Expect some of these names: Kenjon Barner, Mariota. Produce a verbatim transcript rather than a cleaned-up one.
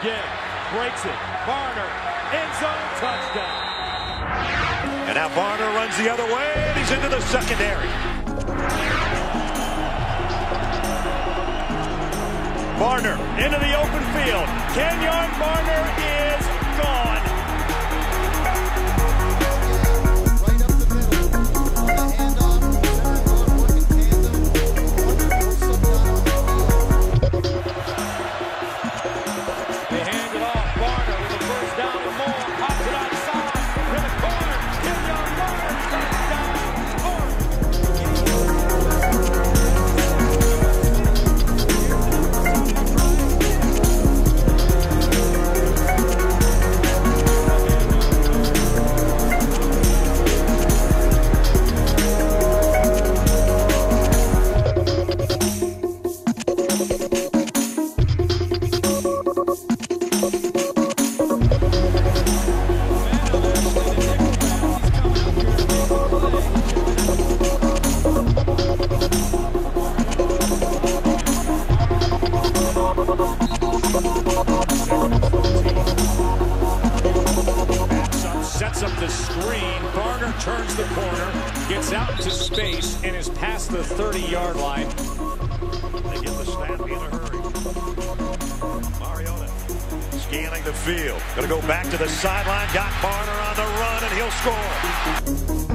again. Breaks it. Barner. End zone touchdown. And now Barner runs the other way, and he's into the secondary. Barner into the open field. Kenjon Barner is gone. Green, Barner turns the corner, gets out into space, and is past the thirty-yard line. They get the snap in a hurry. Mariota scanning the field. Going to go back to the sideline, got Barner on the run, and he'll score.